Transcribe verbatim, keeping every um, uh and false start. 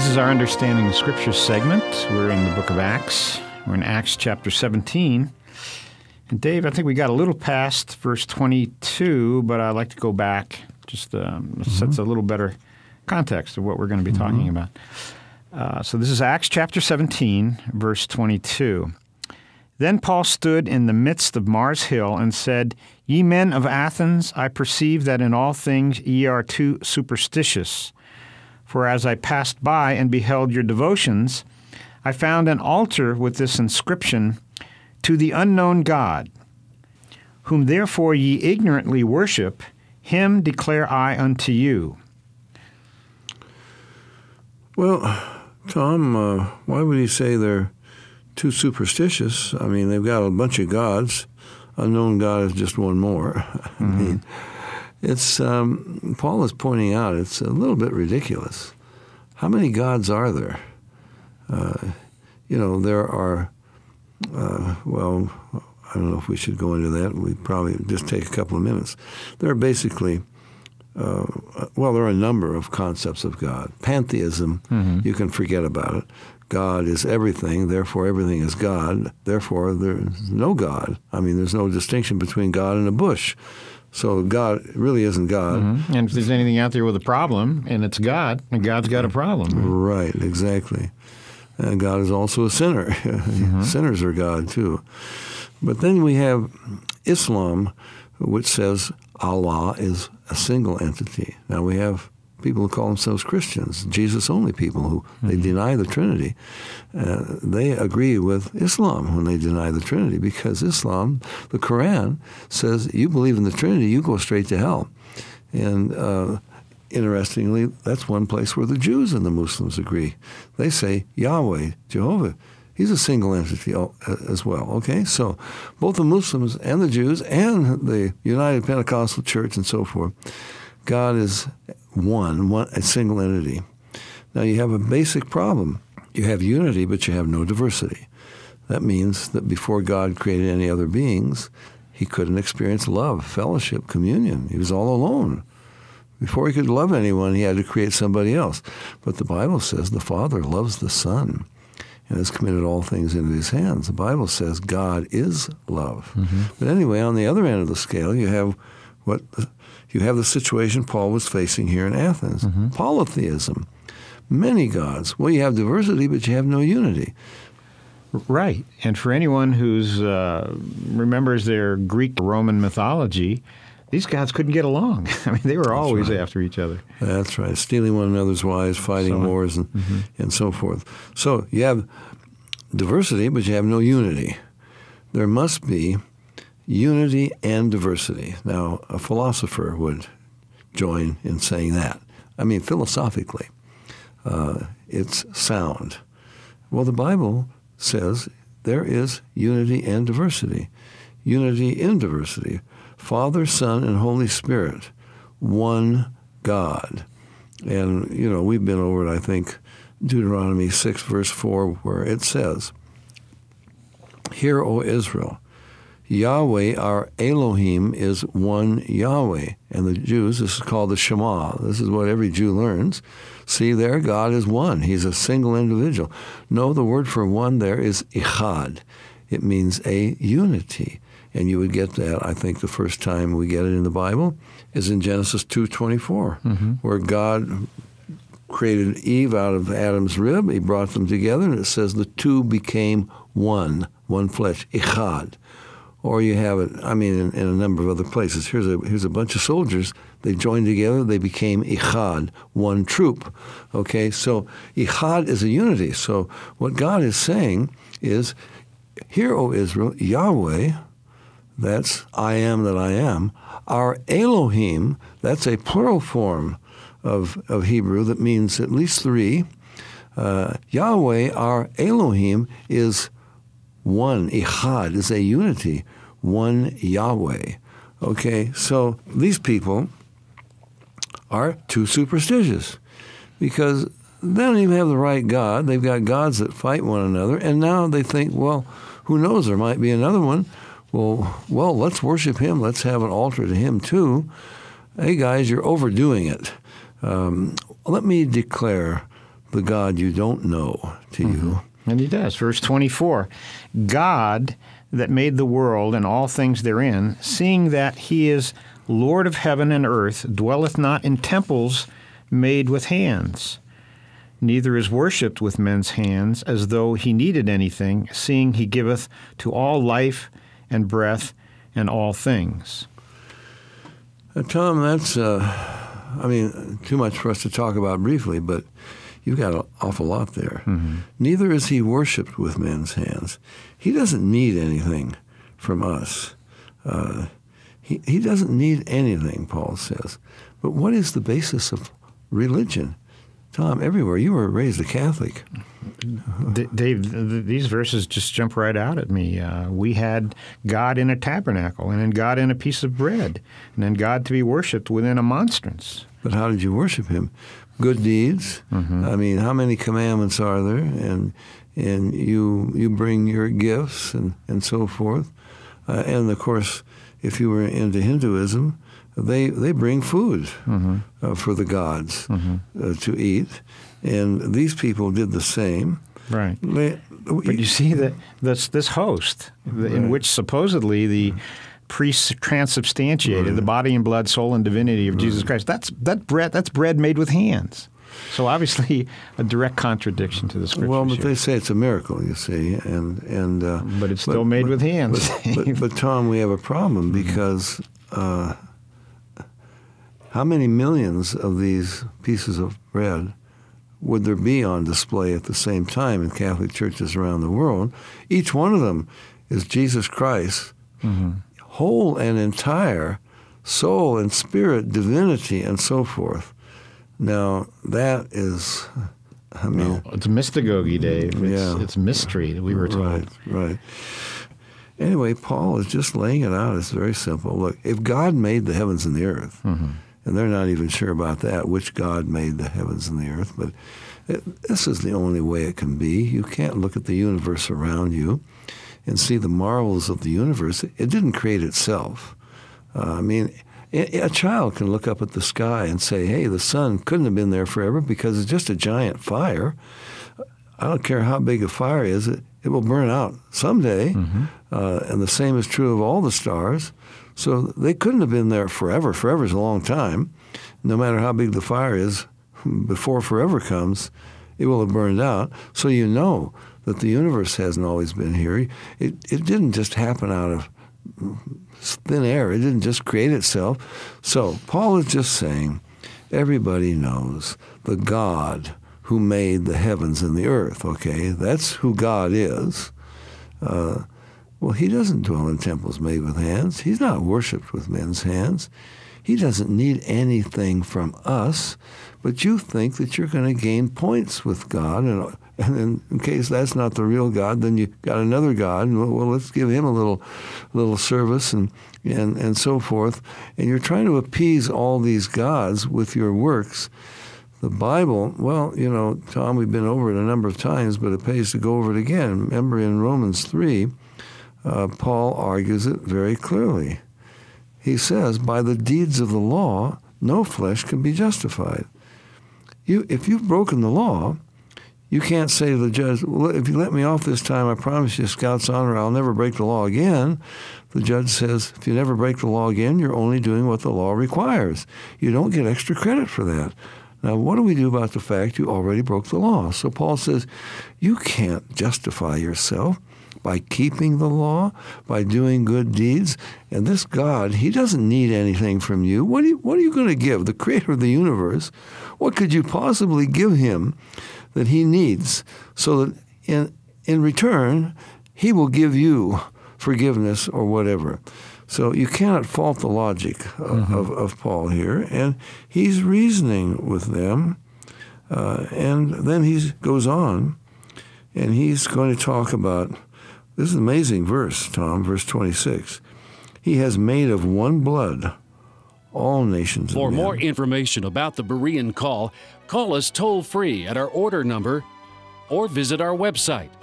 This is our Understanding the Scriptures segment. We're in the book of Acts. We're in Acts chapter seventeen. And Dave, I think we got a little past verse twenty-two, but I'd like to go back. Just um, mm-hmm. sets a little better context of what we're going to be mm-hmm. talking about. Uh, so this is Acts chapter seventeen, verse twenty-two. Then Paul stood in the midst of Mars Hill and said, Ye men of Athens, I perceive that in all things ye are too superstitious. For as I passed by and beheld your devotions, I found an altar with this inscription, To the unknown God, whom therefore ye ignorantly worship, him declare I unto you. Well, Tom, uh, why would he say they're too superstitious? I mean, they've got a bunch of gods. Unknown God is just one more. Mm-hmm. I mean, It's um, Paul is pointing out it's a little bit ridiculous. How many gods are there? Uh, you know, there are, uh, well, I don't know if we should go into that. We probably just take a couple of minutes. There are basically, uh, well, there are a number of concepts of God. Pantheism, mm-hmm. you can forget about it. God is everything, therefore everything is God. Therefore, there's no God. I mean, there's no distinction between God and a bush. So God really isn't God. Mm-hmm. And if there's anything out there with a problem, and it's God, and God's got a problem. Right, exactly. And God is also a sinner. Mm-hmm. Sinners are God, too. But then we have Islam, which says Allah is a single entity. Now, we have people who call themselves Christians, Jesus-only people, who mm-hmm. they deny the Trinity. Uh, they agree with Islam when they deny the Trinity, because Islam, the Quran, says you believe in the Trinity, you go straight to hell. And uh, interestingly, that's one place where the Jews and the Muslims agree. They say Yahweh, Jehovah, he's a single entity as well, okay? So both the Muslims and the Jews and the United Pentecostal Church and so forth, God is one, one, a single entity. Now, you have a basic problem. You have unity, but you have no diversity. That means that before God created any other beings, he couldn't experience love, fellowship, communion. He was all alone. Before he could love anyone, he had to create somebody else. But the Bible says the Father loves the Son and has committed all things into his hands. The Bible says God is love. Mm-hmm. But anyway, on the other end of the scale, you have what... You have the situation Paul was facing here in Athens. Mm-hmm. Polytheism, many gods. Well, you have diversity, but you have no unity. Right. And for anyone who's uh, remembers their Greek Roman mythology, these gods couldn't get along. I mean, they were That's always right. after each other. That's right. Stealing one another's wives, fighting so, wars, and, mm-hmm. and so forth. So you have diversity, but you have no unity. There must be unity and diversity. Now, a philosopher would join in saying that. I mean, philosophically, uh, it's sound. Well, the Bible says there is unity and diversity. Unity in diversity. Father, Son, and Holy Spirit. One God. And, you know, we've been over it, I think, Deuteronomy six, verse four, where it says, Hear, O Israel, Yahweh, our Elohim, is one Yahweh. And the Jews, this is called the Shema. This is what every Jew learns. See there, God is one. He's a single individual. No, the word for one there is echad. It means a unity. And you would get that, I think, the first time we get it in the Bible is in Genesis two twenty-four, mm-hmm. where God created Eve out of Adam's rib. He brought them together, and it says the two became one, one flesh, echad. Or you have it, I mean, in, in a number of other places. Here's a here's a bunch of soldiers. They joined together. They became echad, one troop. Okay, so echad is a unity. So what God is saying is, Hear, O Israel, Yahweh, that's I am that I am. Our Elohim, that's a plural form of, of Hebrew that means at least three. Uh, Yahweh, our Elohim, is one, echad, is a unity, one Yahweh. Okay, so these people are too superstitious because they don't even have the right God. They've got gods that fight one another, and now they think, well, who knows, there might be another one. Well, well, let's worship him. Let's have an altar to him, too. Hey, guys, you're overdoing it. Um, let me declare the God you don't know to mm-hmm. you. And he does. Verse twenty-four, God that made the world and all things therein, seeing that he is Lord of heaven and earth, dwelleth not in temples made with hands, neither is worshipped with men's hands, as though he needed anything, seeing he giveth to all life and breath and all things. Uh, Tom, that's, uh, I mean, too much for us to talk about briefly, but you've got an awful lot there. Mm-hmm. Neither is he worshipped with men's hands. He doesn't need anything from us. Uh, he, he doesn't need anything, Paul says. But what is the basis of religion? Tom, everywhere. You were raised a Catholic. D Dave, th these verses just jump right out at me. Uh, we had God in a tabernacle, and then God in a piece of bread, and then God to be worshipped within a monstrance. But how did you worship him? Good deeds. Mm-hmm. I mean, how many commandments are there? And and you you bring your gifts and, and so forth. Uh, and, of course, if you were into Hinduism, They they bring food mm-hmm. uh, for the gods mm-hmm. uh, to eat, and these people did the same. Right. They, we, but you see that this this host right. in which supposedly the priests transubstantiated right. the body and blood, soul and divinity of right. Jesus Christ. That's that bread. That's bread made with hands. So obviously a direct contradiction to the scriptures. Well, but here. They say it's a miracle, you see, and and uh, but it's but, still made but, with hands. But, but, but Tom, we have a problem because. Uh, How many millions of these pieces of bread would there be on display at the same time in Catholic churches around the world? Each one of them is Jesus Christ, mm-hmm. whole and entire, soul and spirit, divinity, and so forth. Now, that is, I mean... Well, it's mystagogy, Dave. It's, yeah. it's mystery that we were told. Right, right. Anyway, Paul is just laying it out. It's very simple. Look, if God made the heavens and the earth... Mm-hmm. And they're not even sure about that, which God made the heavens and the earth. But it, this is the only way it can be. You can't look at the universe around you and see the marvels of the universe. It didn't create itself. Uh, I mean, it, a child can look up at the sky and say, hey, the sun couldn't have been there forever because it's just a giant fire. I don't care how big a fire is, it, it will burn out someday. Mm-hmm. uh, and the same is true of all the stars. So they couldn't have been there forever. Forever is a long time. No matter how big the fire is, before forever comes, it will have burned out. So you know that the universe hasn't always been here. It, it didn't just happen out of thin air. It didn't just create itself. So Paul is just saying, everybody knows the God who made the heavens and the earth, okay? That's who God is. Uh, Well, he doesn't dwell in temples made with hands. He's not worshipped with men's hands. He doesn't need anything from us. But you think that you're going to gain points with God. And, and in case that's not the real God, then you've got another God. And, well, let's give him a little little service and, and, and so forth. And you're trying to appease all these gods with your works. The Bible, well, you know, Tom, we've been over it a number of times, but it pays to go over it again. Remember in Romans three... Uh, Paul argues it very clearly. He says, by the deeds of the law, no flesh can be justified. You, if you've broken the law, you can't say to the judge, well, if you let me off this time, I promise you, Scout's honor, I'll never break the law again. The judge says, if you never break the law again, you're only doing what the law requires. You don't get extra credit for that. Now, what do we do about the fact you already broke the law? So Paul says, you can't justify yourself by keeping the law, by doing good deeds. And this God, he doesn't need anything from you. What are you, what are you going to give? The creator of the universe, what could you possibly give him that he needs so that in, in return, he will give you forgiveness or whatever? So you cannot fault the logic of, mm-hmm. of, of Paul here. And he's reasoning with them. Uh, and then he goes on, and he's going to talk about... This is an amazing verse, Tom, verse twenty-six. He has made of one blood all nations. For more information about the Berean Call, call us toll-free at our order number or visit our website,